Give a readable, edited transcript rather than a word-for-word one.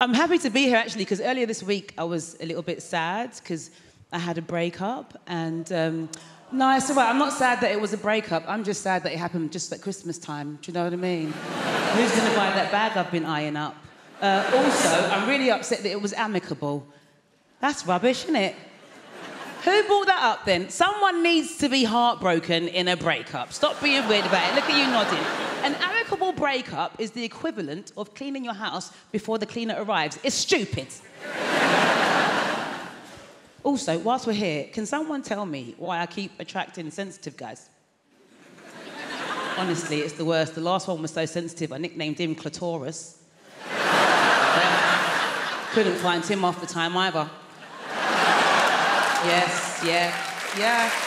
I'm happy to be here, actually, because earlier this week I was a little bit sad because I had a breakup. And no, I swear, I'm not sad that it was a breakup. I'm just sad that it happened just at Christmas time. Do you know what I mean? Who's going to buy that bag I've been eyeing up? Also, I'm really upset that it was amicable. That's rubbish, isn't it? Who brought that up, then? Someone needs to be heartbroken in a breakup. Stop being weird about it. Look at you nodding. An amicable breakup is the equivalent of cleaning your house before the cleaner arrives. It's stupid. Also, whilst we're here, can someone tell me why I keep attracting sensitive guys? Honestly, it's the worst. The last one was so sensitive, I nicknamed him Clitoris. Couldn't find him half the time either. Yes, yeah, yeah.